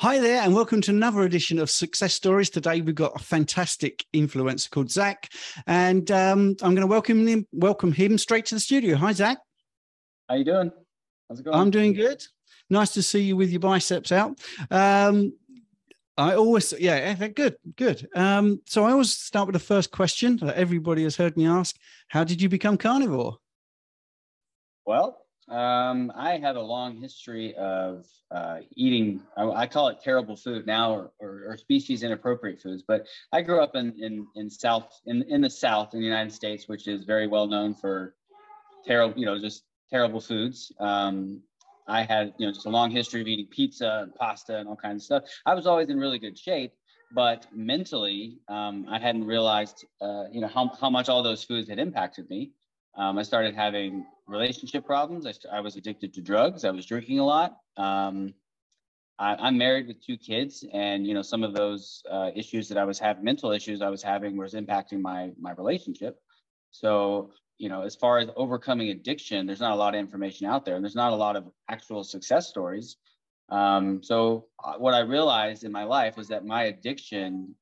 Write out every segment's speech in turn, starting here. Hi there, and welcome to another edition of Success Stories. Today we've got a fantastic influencer called Zac, and I'm going to welcome him straight to the studio. Hi, Zac. How you doing? How's it going? I'm doing good. Nice to see you with your biceps out. Good. So I always start with the first question that everybody has heard me ask: how did you become carnivore? Well, I have a long history of eating, I call it terrible food now, or species inappropriate foods, but I grew up in the South in the United States, which is very well known for terrible, just terrible foods. I had, just a long history of eating pizza and pasta and all kinds of stuff. I was always in really good shape, but mentally, I hadn't realized, how much all those foods had impacted me. I started having relationship problems. I was addicted to drugs. I was drinking a lot. I'm married with two kids, and some of those issues that I was having, mental issues I was having, was impacting my relationship. So as far as overcoming addiction, there's not a lot of information out there, and there's not a lot of actual success stories. So what I realized in my life was that my addiction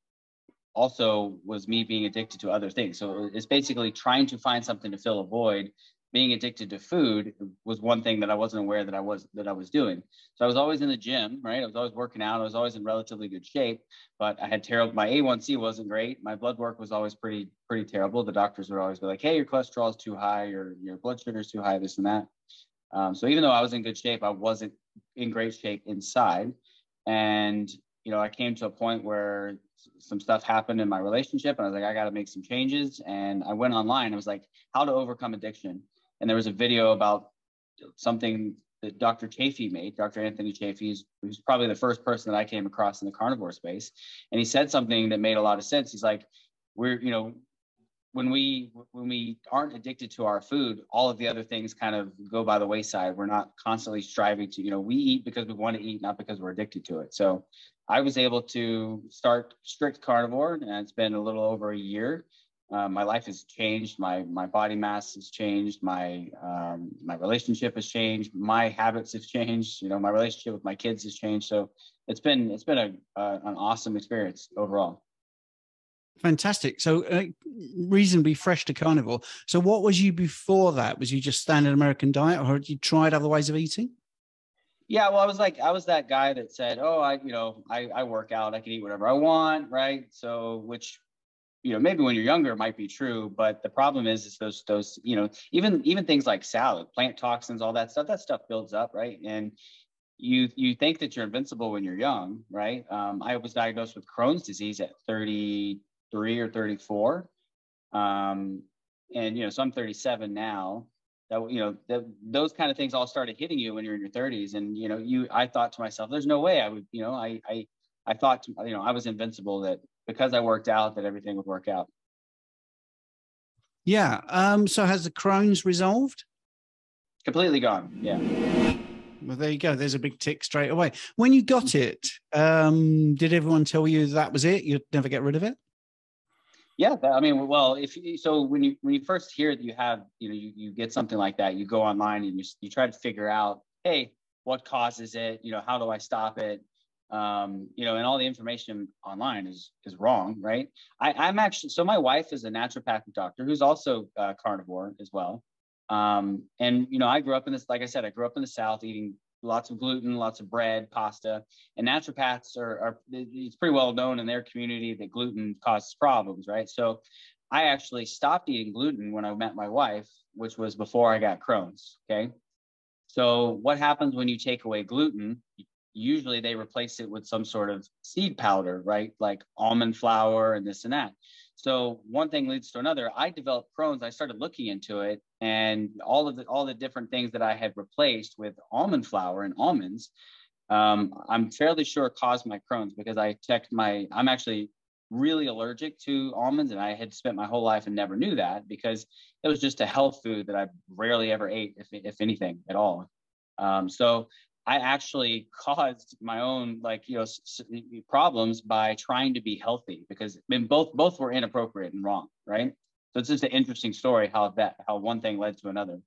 also was me being addicted to other things. So it's basically trying to find something to fill a void. Being addicted to food was one thing that I wasn't aware that I was doing. So I was always in the gym, right? I was always working out. I was always in relatively good shape, but I had terrible, my A1C wasn't great. My blood work was always pretty terrible. The doctors would always be like, hey, your cholesterol is too high, or your blood sugar is too high, this and that. So even though I was in good shape, I wasn't in great shape inside. And, I came to a point where some stuff happened in my relationship, and I was like, I got to make some changes. And I went online. I was like, how to overcome addiction. And there was a video about something that Dr. Chaffee made. Dr. Anthony Chaffee, who's probably the first person that I came across in the carnivore space. And he said something that made a lot of sense. He's like, we're, when we aren't addicted to our food, all of the other things kind of go by the wayside. We're not constantly striving to, we eat because we want to eat, not because we're addicted to it. So I was able to start strict carnivore, and it's been a little over a year. My life has changed. My body mass has changed. My relationship has changed. My habits have changed. My relationship with my kids has changed. So it's been an awesome experience overall. Fantastic. So reasonably fresh to carnivore. So what was you before that? Was you just standard American diet, or had you tried other ways of eating? Yeah, well, I was that guy that said, oh, I work out. I can eat whatever I want, right? So which, maybe when you're younger, it might be true, but the problem is those, even things like salad, plant toxins, all that stuff builds up, right? And you think that you're invincible when you're young, right? I was diagnosed with Crohn's disease at 33 or 34. And, so I'm 37 now. That, those kind of things all started hitting you when you're in your 30s. And, I thought to myself, there's no way I would, I thought, I was invincible, that because I worked out, that everything would work out. Yeah. So has the Crohn's resolved? Completely gone. Yeah. Well, there you go. There's a big tick straight away. When you got it, did everyone tell you that was it? You'd never get rid of it? Yeah, when you first hear that you have, you get something like that, you go online and you try to figure out, hey, what causes it? How do I stop it? And all the information online is wrong, right? So my wife is a naturopathic doctor who's also carnivore as well. And, I grew up in this, like I said, I grew up in the South eating lots of gluten, lots of bread, pasta, and naturopaths it's pretty well known in their community that gluten causes problems, right? So I actually stopped eating gluten when I met my wife, which was before I got Crohn's, okay? So what happens when you take away gluten? Usually they replace it with some sort of seed powder, right? Like almond flour and this and that. So one thing leads to another. I developed Crohn's. I started looking into it, and all the different things that I had replaced with almond flour and almonds, I'm fairly sure caused my Crohn's, because I checked I'm actually really allergic to almonds, and I had spent my whole life and never knew that, because it was just a health food that I rarely ever ate, if anything at all. So I actually caused my own problems by trying to be healthy, because both were inappropriate and wrong, right? So it's just an interesting story how one thing led to another.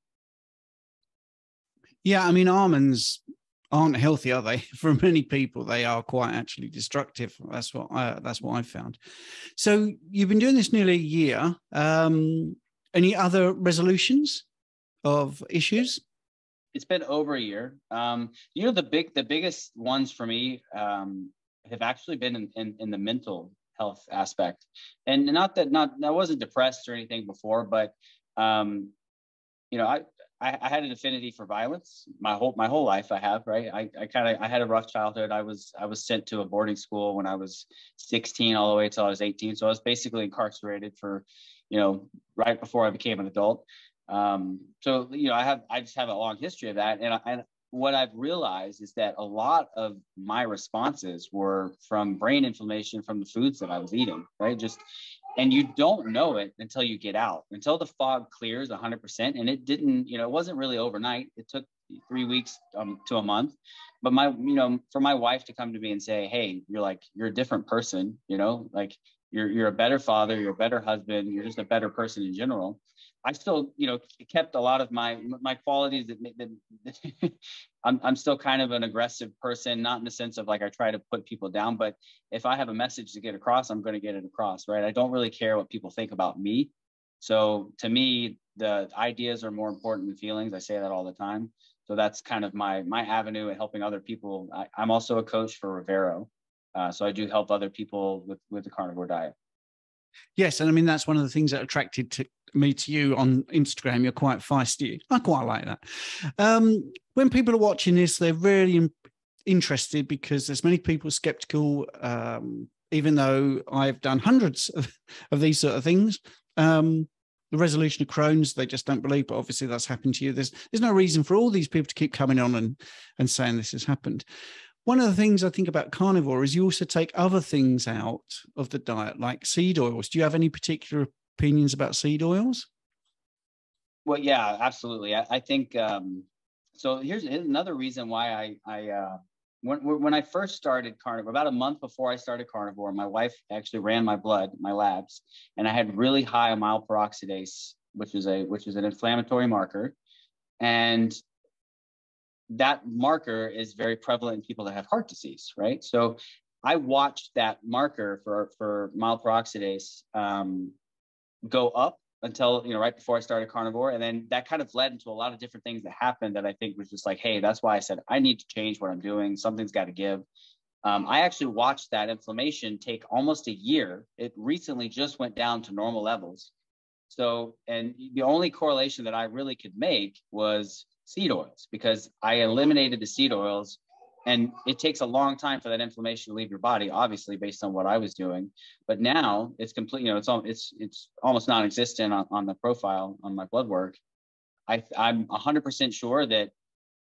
Yeah, I mean, almonds aren't healthy, are they? For many people, they are quite actually destructive. That's what I found. So you've been doing this nearly a year. Any other resolutions of issues? It's been over a year. The biggest ones for me have actually been in the mental health aspect, and not that I wasn't depressed or anything before, but I had an affinity for violence my whole life. I have, right? I had a rough childhood. I was sent to a boarding school when I was 16 all the way till I was 18. So I was basically incarcerated for, right before I became an adult. I just have a long history of that. And what I've realized is that a lot of my responses were from brain inflammation from the foods that I was eating, right? And you don't know it until you get out, until the fog clears 100%. And it didn't, it wasn't really overnight. It took 3 weeks to a month. But for my wife to come to me and say, hey, you're a different person, you're a better father, you're a better husband, you're just a better person in general. I still, kept a lot of my qualities that I'm still kind of an aggressive person, not in the sense of I try to put people down, but if I have a message to get across, I'm going to get it across, right? I don't really care what people think about me. So to me, the ideas are more important than feelings. I say that all the time. So that's kind of my avenue at helping other people. I'm also a coach for Rivero. So I do help other people with the carnivore diet. Yes. And I mean, that's one of the things that attracted me to you on Instagram. You're quite feisty. I quite like that. When people are watching this, they're really interested because there's many people skeptical, even though I've done hundreds of these sort of things. The resolution of Crohn's, they just don't believe, but obviously that's happened to you. There's no reason for all these people to keep coming on and saying this has happened. One of the things I think about carnivore is you also take other things out of the diet, like seed oils. Do you have any particular opinions about seed oils? Well, yeah, absolutely. I think, so here's another reason why when I first started carnivore, about a month before I started carnivore, my wife actually ran my labs, and I had really high amyl peroxidase, which is an inflammatory marker. And that marker is very prevalent in people that have heart disease, right? So I watched that marker for amyl peroxidase go up until, right before I started carnivore. And then that kind of led into a lot of different things that happened that I think was just hey, that's why I said, I need to change what I'm doing. Something's got to give. I actually watched that inflammation take almost a year. It recently just went down to normal levels. So, and the only correlation that I really could make was seed oils, because I eliminated the seed oils, and it takes a long time for that inflammation to leave your body, obviously, based on what I was doing. But now it's complete, it's almost non-existent on the profile on my blood work. I'm 100% sure that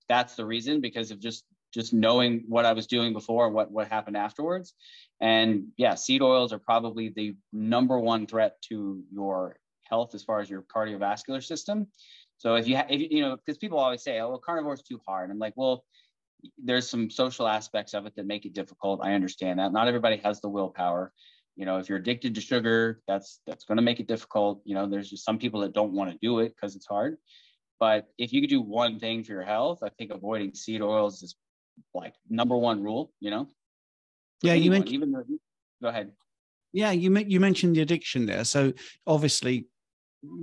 that's the reason, because of just knowing what I was doing before and what happened afterwards. And yeah, seed oils are probably the number one threat to your health as far as your cardiovascular system. So if you because people always say, oh, well, carnivore is too hard. I'm like, well, there's some social aspects of it that make it difficult. I understand that. Not everybody has the willpower. If you're addicted to sugar, that's going to make it difficult. There's just some people that don't want to do it because it's hard. But if you could do one thing for your health, I think avoiding seed oils is number one rule, Yeah, anyone, go ahead. Yeah, you mentioned the addiction there. So obviously,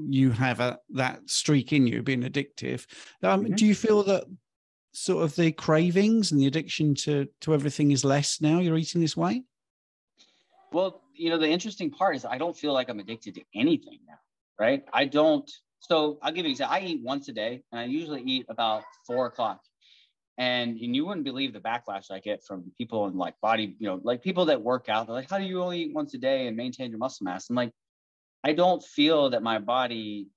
you have that streak in you being addictive. Do you feel that sort of the cravings and the addiction to everything is less now you're eating this way? Well, the interesting part is I don't feel like I'm addicted to anything now, right? I don't. So I'll give you an example. I eat once a day, and I usually eat about 4 o'clock. And you wouldn't believe the backlash I get from people in body, people that work out. They're like, how do you only eat once a day and maintain your muscle mass? I'm like, I don't feel that my body,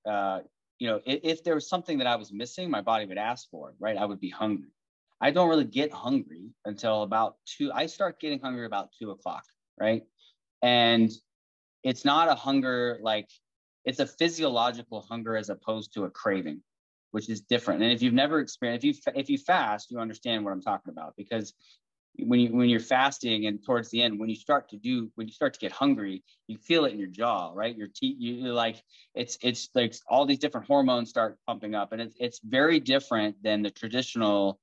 if there was something that I was missing, my body would ask for it, right? I would be hungry. I don't really get hungry until about 2. I start getting hungry about 2 o'clock, right? And it's not a hunger, it's a physiological hunger as opposed to a craving, which is different. And if you've never experienced, if you fast, you understand what I'm talking about, because when you're fasting and towards the end, when you start to get hungry, you feel it in your jaw, right? Your teeth, you're it's like all these different hormones start pumping up, and it's very different than the traditional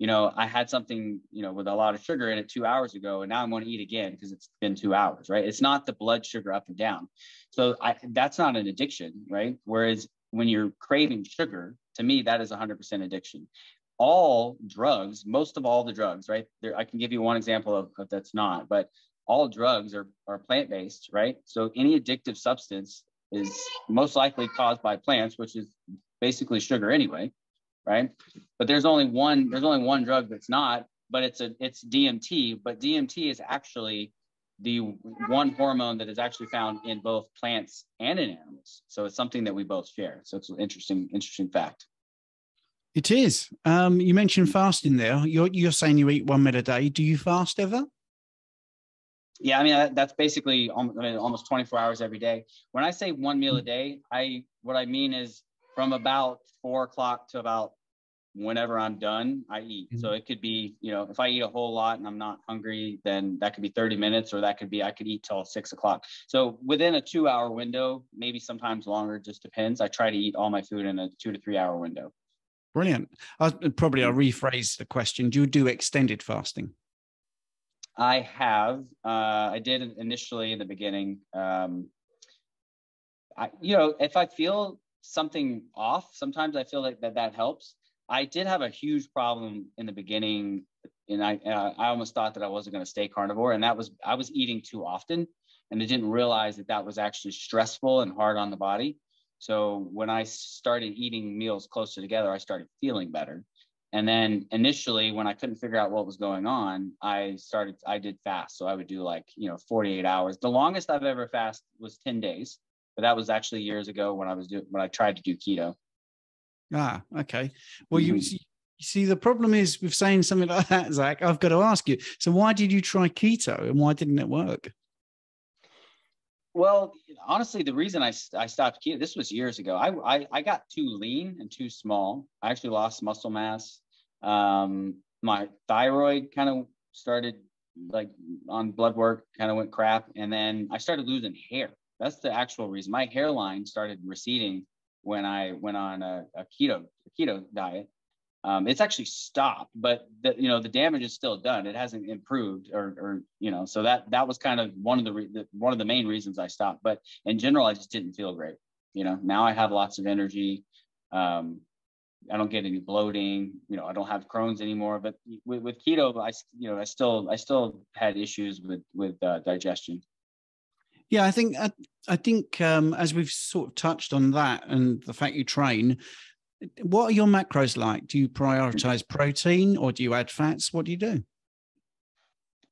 you know, I had something, you know, with a lot of sugar in it 2 hours ago, and now I'm going to eat again because it's been 2 hours, right? It's not the blood sugar up and down. So that's not an addiction, right? Whereas when you're craving sugar, to me, that is 100% addiction. All drugs, most of all the drugs, right? There, I can give you one example of that's not, but all drugs are plant-based, right? So any addictive substance is most likely caused by plants, which is basically sugar anyway. Right. But there's only one drug that's not, but it's DMT, but DMT is actually the one hormone that is actually found in both plants and in animals. So it's something that we both share. So it's an interesting fact. It is. You mentioned fasting there. You're saying you eat one meal a day. Do you fast ever? Yeah. I mean, that's basically almost 24 hours every day. When I say one meal a day, what I mean is, from about 4 o'clock to about whenever I'm done, I eat. Mm-hmm. So it could be, you know, if I eat a whole lot and I'm not hungry, then that could be 30 minutes, or that could be, I could eat till 6 o'clock. So within a 2 hour window, maybe sometimes longer, just depends. I try to eat all my food in a 2 to 3 hour window. Brilliant. I'll rephrase the question. Do you do extended fasting? I have, I did initially in the beginning. You know, if I feel something off, sometimes I feel like that helps. I did have a huge problem in the beginning, and I almost thought that I wasn't going to stay carnivore, and that was I was eating too often, and I didn't realize that was actually stressful and hard on the body. So when I started eating meals closer together, I started feeling better. And then initially, when I couldn't figure out what was going on, I did fast. So I would do, like, you know, 48 hours. The longest I've ever fasted was 10 days. But that was actually years ago when I tried to do keto. Ah, okay. Well, mm-hmm. you see, the problem is with saying something like that, Zach, I've got to ask you. So why did you try keto and why didn't it work? Well, honestly, the reason I stopped keto, this was years ago. I got too lean and too small. I actually lost muscle mass. My thyroid kind of started, like, on blood work, kind of went crap. And then I started losing hair. That's the actual reason. My hairline started receding when I went on a keto diet. It's actually stopped, but the damage is still done. It hasn't improved, or you know, so that was kind of one of the main reasons I stopped. But in general, I just didn't feel great. You know, now I have lots of energy. I don't get any bloating. You know, I don't have Crohn's anymore. But with keto, I still had issues with digestion. Yeah, I think as we've sort of touched on that, and the fact you train, what are your macros like? Do you prioritize protein, or do you add fats? What do you do?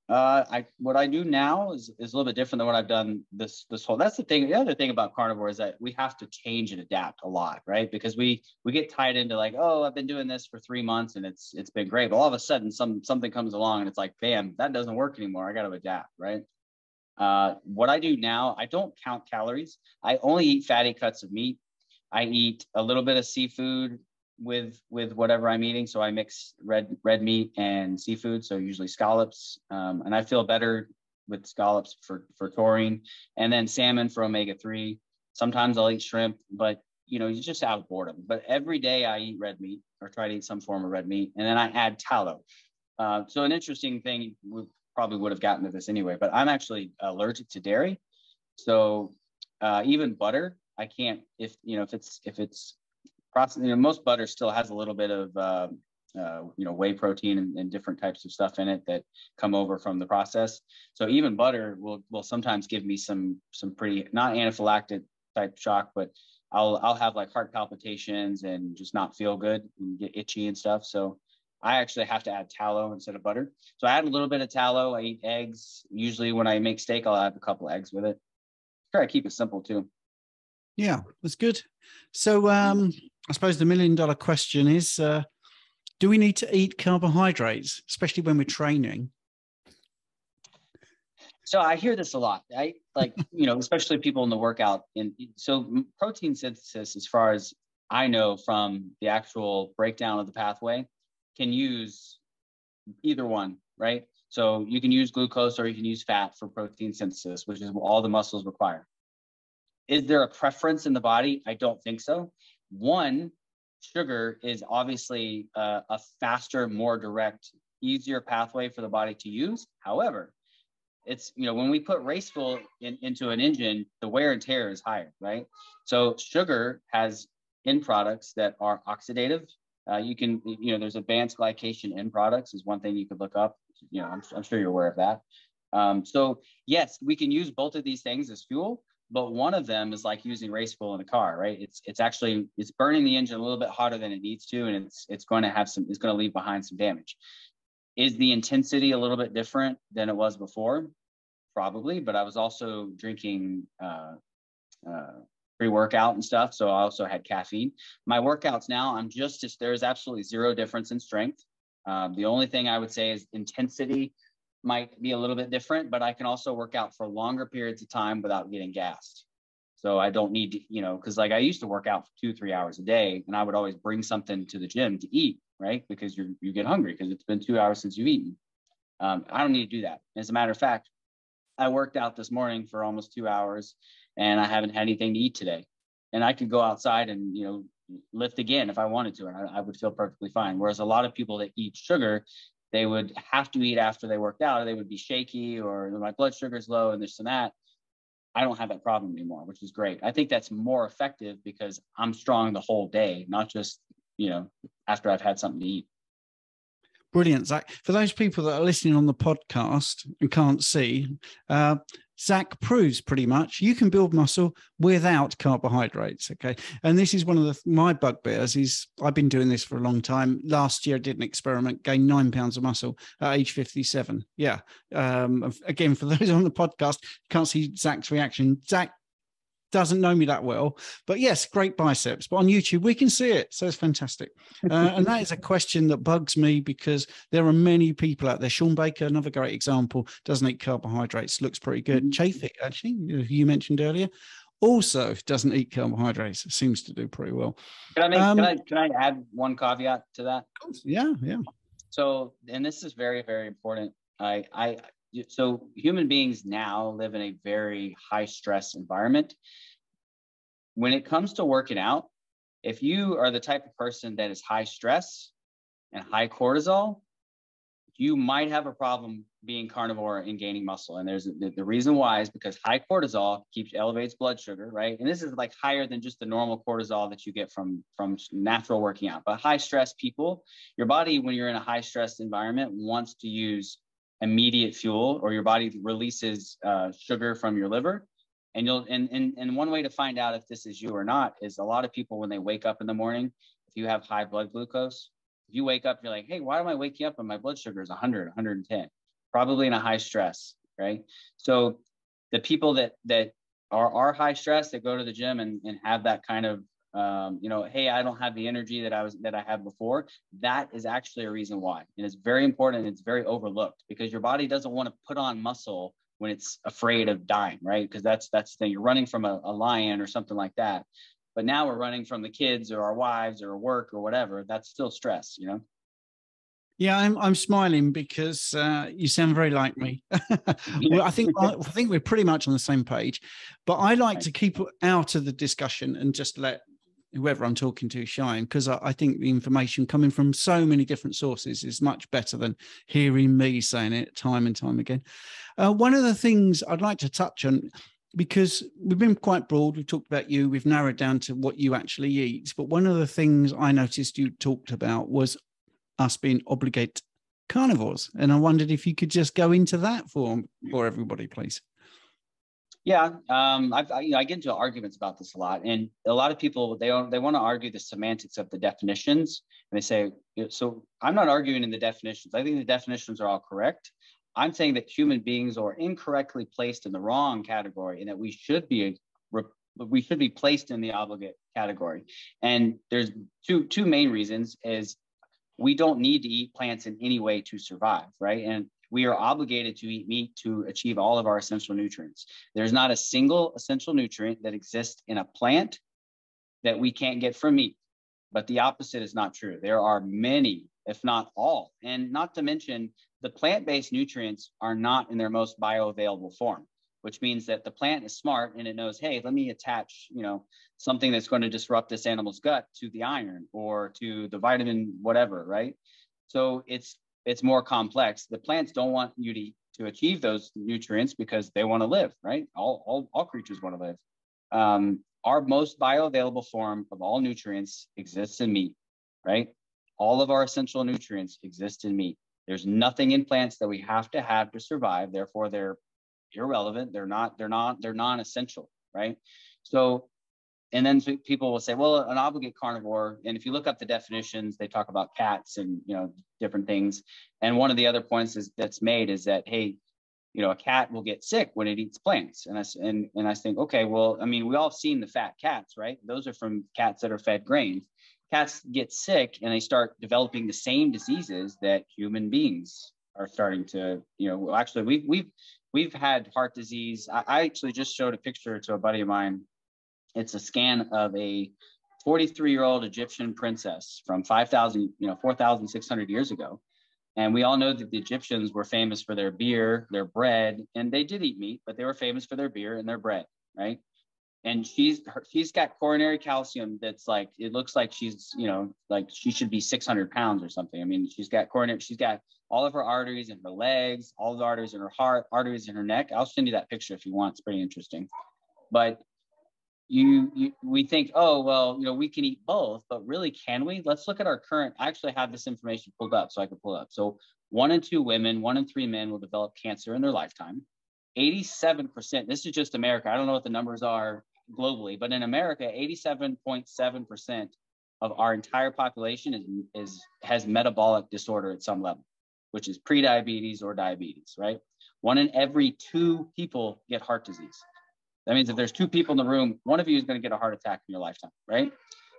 What I do now is a little bit different than what I've done this whole. That's the thing. The other thing about carnivore is that we have to change and adapt a lot, right? Because we get tied into, like, oh, I've been doing this for 3 months and it's been great, but all of a sudden something comes along and it's like, bam, that doesn't work anymore. I got to adapt, right? What I do now, I don't count calories. I only eat fatty cuts of meat. I eat a little bit of seafood with whatever I'm eating. So I mix red meat and seafood. So usually scallops, and I feel better with scallops for taurine, and then salmon for omega-3. Sometimes I'll eat shrimp, but you know, you just out of boredom. But every day I eat red meat, or try to eat some form of red meat, and then I add tallow. So an interesting thing probably would have gotten to this anyway, but I'm actually allergic to dairy. So even butter, I can't, if it's processed, you know, most butter still has a little bit of, you know, whey protein and different types of stuff in it that come over from the process. So even butter will sometimes give me some pretty, not anaphylactic type shock, but I'll have, like, heart palpitations and just not feel good and get itchy and stuff. So I actually have to add tallow instead of butter. So I add a little bit of tallow. I eat eggs. Usually when I make steak, I'll add a couple of eggs with it. Try to keep it simple too. Yeah, that's good. So I suppose the $1 million question is, do we need to eat carbohydrates, especially when we're training? So I hear this a lot, right? Like, you know, especially people in the workout. And so protein synthesis, as far as I know from the actual breakdown of the pathway, can use either one, right? So you can use glucose or you can use fat for protein synthesis, which is what all the muscles require. Is there a preference in the body? I don't think so. One sugar is obviously a faster, more direct, easier pathway for the body to use. However, it's, you know, when we put race fuel into an engine, the wear and tear is higher, right? So sugar has end products that are oxidative. You can, you know, there's advanced glycation end products is one thing you could look up. You know, I'm sure you're aware of that. So yes, we can use both of these things as fuel, but one of them is like using race fuel in a car, right? It's burning the engine a little bit hotter than it needs to, and it's going to leave behind some damage. Is the intensity a little bit different than it was before? Probably, but I was also drinking pre-workout and stuff, so I also had caffeine. My workouts now, there's absolutely zero difference in strength. The only thing I would say is intensity might be a little bit different, but I can also work out for longer periods of time without getting gassed. So I don't need to, you know, because like I used to work out for 2-3 hours a day, and I would always bring something to the gym to eat, right? Because you get hungry because it's been 2 hours since you've eaten. I don't need to do that. As a matter of fact, I worked out this morning for almost 2 hours and I haven't had anything to eat today. And I could go outside and, you know, lift again if I wanted to, and I would feel perfectly fine. Whereas a lot of people that eat sugar, they would have to eat after they worked out, or they would be shaky, or my blood sugar is low and this and that. I don't have that problem anymore, which is great. I think that's more effective because I'm strong the whole day, not just, you know, after I've had something to eat. Brilliant, Zac. For those people that are listening on the podcast and can't see, Zac proves pretty much you can build muscle without carbohydrates, okay? And this is one of my bugbears is I've been doing this for a long time. Last year, I did an experiment, gained 9 pounds of muscle at age 57. Yeah. Again, for those on the podcast, can't see Zac's reaction. Zac doesn't know me that well, but yes, great biceps, but on YouTube we can see it, so it's fantastic. And that is a question that bugs me because there are many people out there. Sean Baker, another great example, doesn't eat carbohydrates, looks pretty good. Chaffee, actually, you mentioned earlier, also doesn't eat carbohydrates, seems to do pretty well. Can I add one caveat to that? Yeah. So, and this is very, very important. So human beings now live in a very high stress environment. When it comes to working out, if you are the type of person that is high stress and high cortisol, you might have a problem being carnivore and gaining muscle. And the reason why is because high cortisol elevates blood sugar, right? And this is like higher than just the normal cortisol that you get from natural working out. But high stress people, your body, when you're in a high stress environment, wants to use immediate fuel, or your body releases sugar from your liver. And one way to find out if this is you or not is a lot of people, when they wake up in the morning, if you have high blood glucose, if you wake up, you're like, hey, why am I waking up and my blood sugar is 100, 110, probably in a high stress, right? So the people that are high stress, that go to the gym and have that kind of, you know, hey, I don't have the energy that I had before. That is actually a reason why. And it's very important. And it's very overlooked because your body doesn't want to put on muscle when it's afraid of dying, right? Because that's the thing. You're running from a lion or something like that. But now we're running from the kids or our wives or work or whatever. That's still stress, you know? Yeah, I'm smiling because you sound very like me. Well, I think we're pretty much on the same page, but I like to keep out of the discussion and just let whoever I'm talking to shine, because I think the information coming from so many different sources is much better than hearing me saying it time and time again. One of the things I'd like to touch on, because we've been quite broad, we've talked about you, we've narrowed down to what you actually eat, but one of the things I noticed you talked about was us being obligate carnivores, and I wondered if you could just go into that for everybody, please. Yeah, I get into arguments about this a lot, and a lot of people, they want to argue the semantics of the definitions, and they say, so I'm not arguing in the definitions. I think the definitions are all correct. I'm saying that human beings are incorrectly placed in the wrong category, and that we should be placed in the obligate category. And there's two main reasons: is we don't need to eat plants in any way to survive, right? And we are obligated to eat meat to achieve all of our essential nutrients. There's not a single essential nutrient that exists in a plant that we can't get from meat, but the opposite is not true. There are many, if not all, and not to mention the plant-based nutrients are not in their most bioavailable form. which means that the plant is smart and it knows, hey, let me attach, you know, something that's going to disrupt this animal's gut to the iron or to the vitamin, whatever, right? So it's more complex. The plants don't want you to achieve those nutrients because they want to live, right? All creatures want to live. Our most bioavailable form of all nutrients exists in meat, right? All of our essential nutrients exist in meat. There's nothing in plants that we have to survive. Therefore, they're irrelevant. They're non-essential, right? So, and then people will say, well, an obligate carnivore. And if you look up the definitions, they talk about cats and, you know, different things. And one of the other points that's made is that, hey, you know, a cat will get sick when it eats plants. And I think, okay, well, I mean, we all have seen the fat cats, right? Those are from cats that are fed grains. Cats get sick and they start developing the same diseases that human beings are starting to, you know, actually we've had heart disease. I actually just showed a picture to a buddy of mine. It's a scan of a 43-year-old Egyptian princess from 4,600 years ago. And we all know that the Egyptians were famous for their beer, their bread, and they did eat meat, but they were famous for their beer and their bread, right? And she's got coronary calcium that's like, it looks like she's, you know, like she should be 600 pounds or something. I mean, she's got all of her arteries in her legs, all the arteries in her heart, arteries in her neck. I'll send you that picture if you want. It's pretty interesting. But we think, oh, well, you know, we can eat both, but really, can we? Let's look at our current, I actually have this information pulled up so I can pull it up. So 1 in 2 women, 1 in 3 men will develop cancer in their lifetime. 87%, this is just America. I don't know what the numbers are globally, but in America, 87.7% of our entire population has metabolic disorder at some level, which is prediabetes or diabetes, right? 1 in every 2 people get heart disease. That means if there's 2 people in the room, 1 of you is going to get a heart attack in your lifetime, right?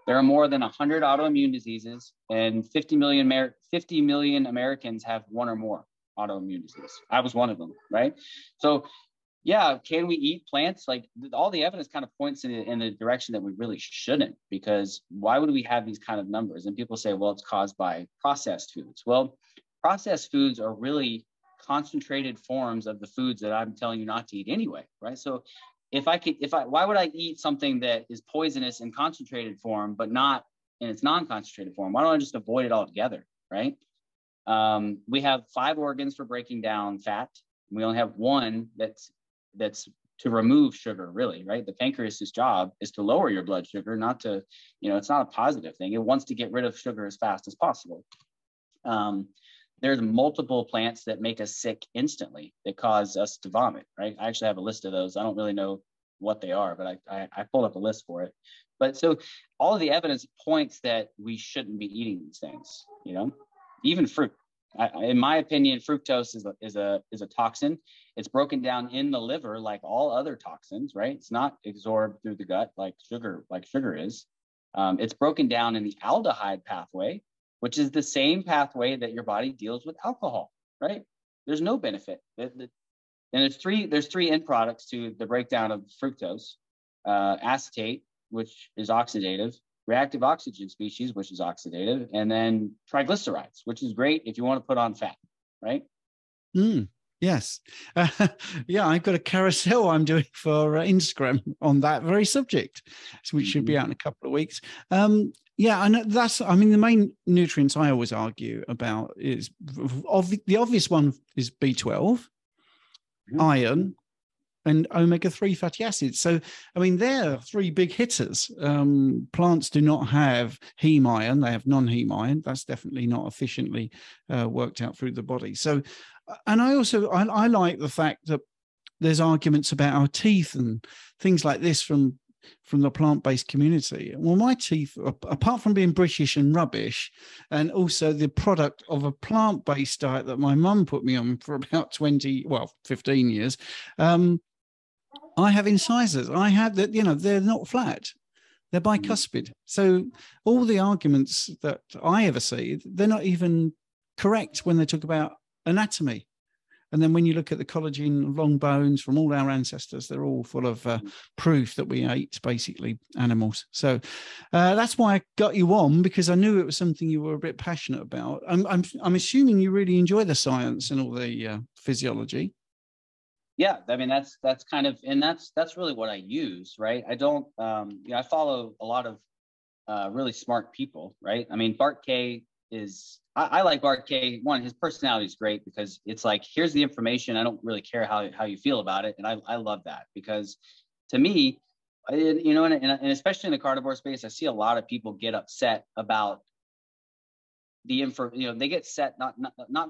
There are more than 100 autoimmune diseases, and 50 million Americans have 1 or more autoimmune disease. I was one of them, right? So yeah, can we eat plants? Like all the evidence kind of points in the direction that we really shouldn't, because why would we have these kind of numbers? And people say, well, it's caused by processed foods. Well, processed foods are really concentrated forms of the foods that I'm telling you not to eat anyway, right? So why would I eat something that is poisonous in concentrated form, but not in its non-concentrated form? Why don't I just avoid it altogether, right? We have 5 organs for breaking down fat. We only have 1 that's to remove sugar, really, right? The pancreas's job is to lower your blood sugar, not to, you know, it's not a positive thing. It wants to get rid of sugar as fast as possible. There's multiple plants that make us sick instantly that cause us to vomit, right? I actually have a list of those. I don't really know what they are, but I pulled up a list for it. But so all of the evidence points that we shouldn't be eating these things, you know, even fruit. In my opinion, fructose is a toxin. It's broken down in the liver like all other toxins, right? It's not absorbed through the gut like sugar is. It's broken down in the aldehyde pathway, which is the same pathway that your body deals with alcohol, right? There's no benefit. And there's three end products to the breakdown of fructose: acetate, which is oxidative, reactive oxygen species, which is oxidative, and then triglycerides, which is great if you want to put on fat, right? Yes. Yeah, I've got a carousel I'm doing for Instagram on that very subject, which should be out in a couple of weeks. Yeah, and I mean, the main nutrients I always argue about is the obvious one is B12, iron, and omega-3 fatty acids. So, I mean, they're 3 big hitters. Plants do not have heme iron. They have non-heme iron. That's definitely not efficiently worked out through the body. So, and I like the fact that there's arguments about our teeth and things like this from the plant-based community. Well, my teeth, apart from being British and rubbish, and also the product of a plant-based diet that my mum put me on for about 15 years, I have incisors. I have that, you know, they're not flat. They're bicuspid. So all the arguments that I ever see, they're not even correct when they talk about anatomy. And then when you look at the collagen, long bones from all our ancestors, they're all full of proof that we ate, basically, animals. So that's why I got you on, because I knew it was something you were a bit passionate about. I'm assuming you really enjoy the science and all the physiology. yeah, I mean, that's kind of, and that's really what I use, right? I don't, you know, I follow a lot of really smart people, right? I mean, Bart K. is, I like Bart K. One, his personality is great because it's like, here's the information. I don't really care how you feel about it. And I love that because to me, you know, and especially in the carnivore space, I see a lot of people get upset about the info. You know, they get set not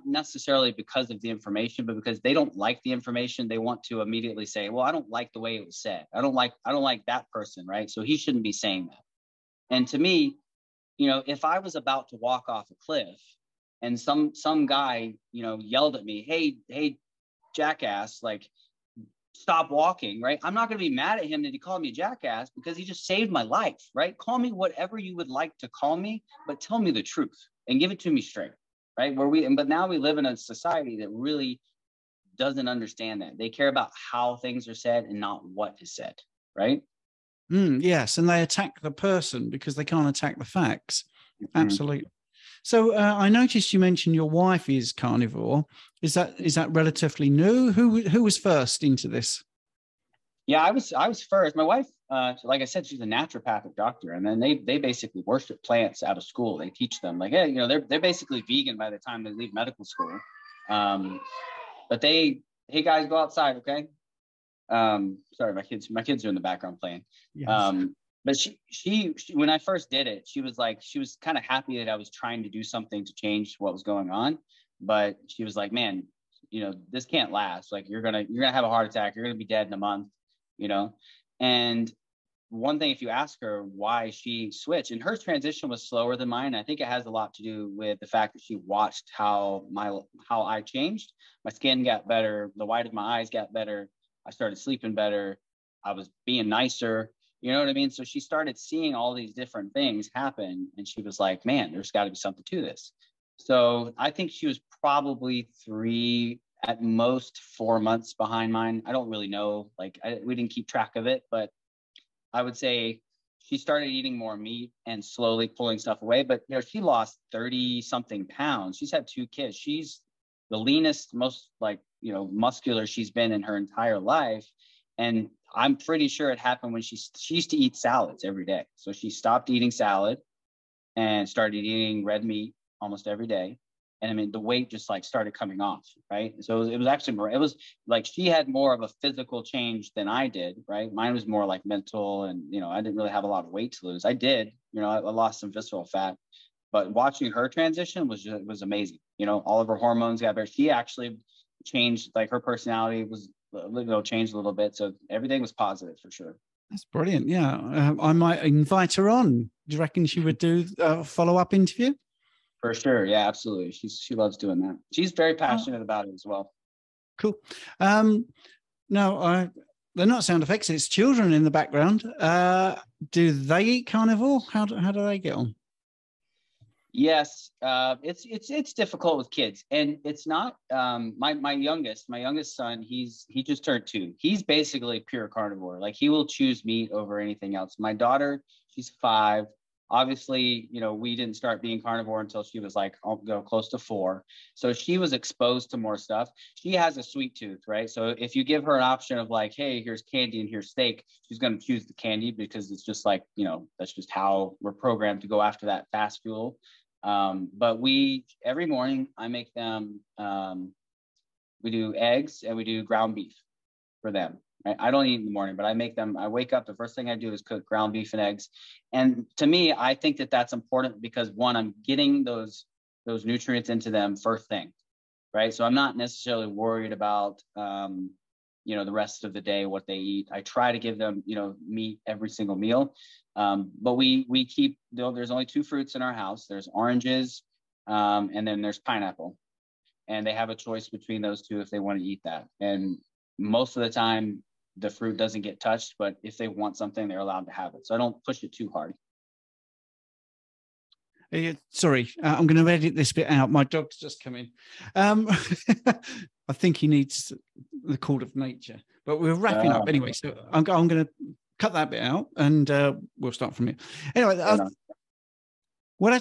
necessarily because of the information, but because they don't like the information. They want to immediately say, well, I don't like the way it was said. I don't like that person, right? So he shouldn't be saying that. And to me, you know, if I was about to walk off a cliff and some guy, you know, yelled at me, hey, jackass, like, stop walking, right? I'm not going to be mad at him that he called me a jackass because he just saved my life, right? Call me whatever you would like to call me, but tell me the truth and give it to me straight, right? But now we live in a society that really doesn't understand that. They care about how things are said and not what is said, right? Yes, and they attack the person because they can't attack the facts. Mm-hmm. Absolutely. So I noticed you mentioned your wife is carnivore. Is that relatively new? Who was first into this? Yeah, I was first. My wife, like I said, she's a naturopathic doctor, and then they basically worship plants out of school. They teach them, like, hey, you know, they're basically vegan by the time they leave medical school. But hey guys, go outside, okay? Sorry, my kids are in the background playing. Yes. But she, when I first did it, she was kind of happy that I was trying to do something to change what was going on. But she was like, man, you know, this can't last. Like, you're going to have a heart attack. You're going to be dead in a month, you know? And one thing, if you ask her why she switched, and her transition was slower than mine. I think it has a lot to do with the fact that she watched how I changed. My skin got better. The white of my eyes got better. I started sleeping better. I was being nicer. You know what I mean? So she started seeing all these different things happen, and she was like, man, there's got to be something to this. So I think she was probably 3, at most 4 months behind mine. I don't really know. Like, we didn't keep track of it, but I would say she started eating more meat and slowly pulling stuff away. But, you know, she lost 30 something pounds. She's had 2 kids. She's the leanest, most, like, you know, muscular she's been in her entire life. And I'm pretty sure it happened when she used to eat salads every day. So she stopped eating salad and started eating red meat almost every day. And I mean, the weight just, like, started coming off, right? So it was like she had more of a physical change than I did, right? Mine was more like mental, and, you know, I didn't really have a lot of weight to lose. I did, you know, I lost some visceral fat, but watching her transition was amazing. You know, all of her hormones got better. She actually changed, like, her personality was, you know, changed a little bit. So everything was positive for sure. That's brilliant. Yeah. I might invite her on. Do you reckon she would do a follow-up interview? For sure. Yeah, absolutely. She loves doing that. She's very passionate about it as well. Cool. Now, they're not sound effects. It's children in the background. Do they eat carnivore? How do they get on? Yes, it's difficult with kids, and it's not my youngest son. He just turned 2. He's basically pure carnivore. Like, he will choose meat over anything else. My daughter, she's 5. Obviously, you know, we didn't start being carnivore until she was, like, close to 4. So she was exposed to more stuff. She has a sweet tooth, right? So if you give her an option of, like, hey, here's candy and here's steak, she's going to choose the candy because it's just, like, you know, that's just how we're programmed to go after that fast fuel. But every morning I make them, we do eggs and we do ground beef for them. Right? I don't eat in the morning, but I make them, I wake up, the first thing I do is cook ground beef and eggs. And to me, I think that that's important because, one, I'm getting those nutrients into them first thing. Right. So I'm not necessarily worried about, you know, the rest of the day, what they eat. I try to give them, you know, meat every single meal. But we keep, there's only 2 fruits in our house. There's oranges, and then there's pineapple. And they have a choice between those 2 if they want to eat that. And most of the time, the fruit doesn't get touched, but if they want something, they're allowed to have it. So I don't push it too hard. Sorry, I'm going to edit this bit out. My dog's just come in. I think he needs the call of nature, but we're wrapping up anyway. So I'm going to cut that bit out, and we'll start from here. Anyway, Well,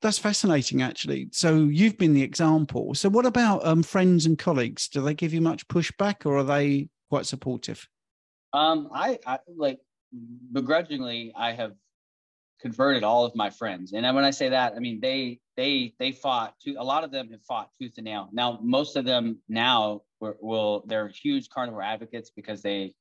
that's fascinating, actually. So you've been the example. So what about friends and colleagues? Do they give you much pushback, or are they quite supportive? I like begrudgingly, I have converted all of my friends. And when I say that, I mean, they fought tooth, a lot of them have fought tooth and nail. Now, most of them now they're huge carnivore advocates because they've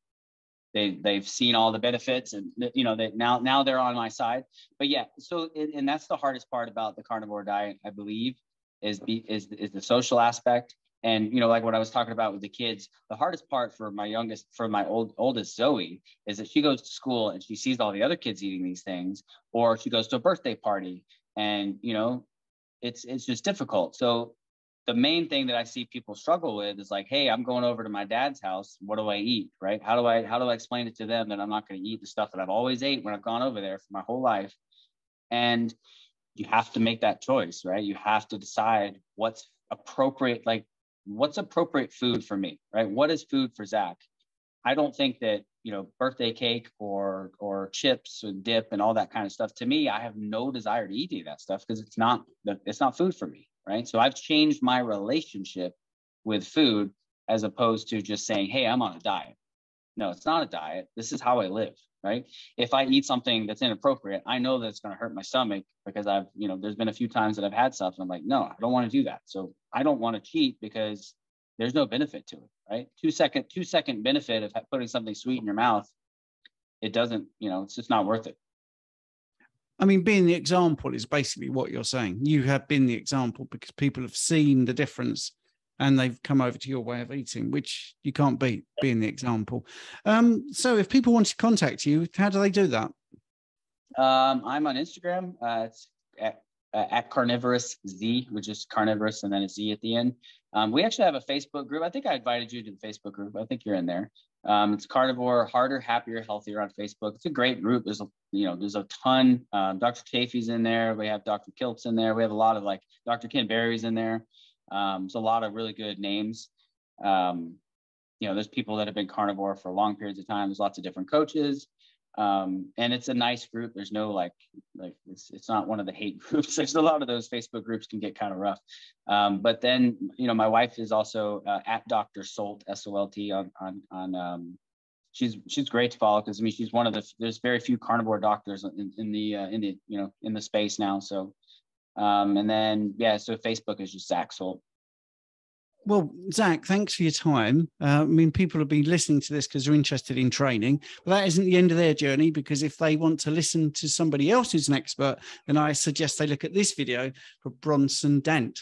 seen all the benefits, and you know, they now they're on my side. But yeah, so and that's the hardest part about the carnivore diet, I believe, is the social aspect. And you know, like what I was talking about with the kids, the hardest part for my youngest, for my oldest Zoe, is that she goes to school and she sees all the other kids eating these things, or she goes to a birthday party, and you know, it's just difficult. So the main thing that I see people struggle with is like, hey, I'm going over to my dad's house. What do I eat? Right? How do I explain it to them that I'm not going to eat the stuff that I've always ate when I've gone over there for my whole life? And you have to make that choice, right? You have to decide what's appropriate, like what's appropriate food for me, right? What is food for Zach? I don't think that, you know, birthday cake or chips and dip and all that kind of stuff. To me, I have no desire to eat any of that stuff because it's not food for me. Right. So I've changed my relationship with food as opposed to just saying, hey, I'm on a diet. No, it's not a diet. This is how I live. Right. If I eat something that's inappropriate, I know that's going to hurt my stomach because I've, you know, there's been a few times that I've had stuff and I'm like, no, I don't want to do that. So I don't want to cheat because there's no benefit to it. Right. Two second benefit of putting something sweet in your mouth. It doesn't, you know, it's just not worth it. I mean, being the example is basically what you're saying. You have been the example because people have seen the difference and they've come over to your way of eating, which you can't beat, being the example. So if people want to contact you, how do they do that? I'm on Instagram. It's at Carnivorous Z, which is carnivorous and then a Z at the end. We actually have a Facebook group. I think I invited you to the Facebook group. I think you're in there. It's Carnivore Harder, Happier, Healthier on Facebook. It's a great group. There's a ton. Dr. Chaffee's in there. We have Dr. Kiltz in there. We have a lot of like Dr. Ken Berry's in there. It's a lot of really good names. You know, there's people that have been carnivore for long periods of time. There's lots of different coaches. And it's a nice group. There's no like it's not one of the hate groups. There's a lot of those Facebook groups can get kind of rough. But then, you know, my wife is also at Dr. Solt, S-O-L-T she's great to follow. Cause I mean, she's one of there's very few carnivore doctors in the space now. So, and then, yeah, so Facebook is just Zac Solt. Well, Zach, thanks for your time. I mean, people have been listening to this because they're interested in training, but that isn't the end of their journey, because if they want to listen to somebody else who's an expert, then I suggest they look at this video for Bronson Dent.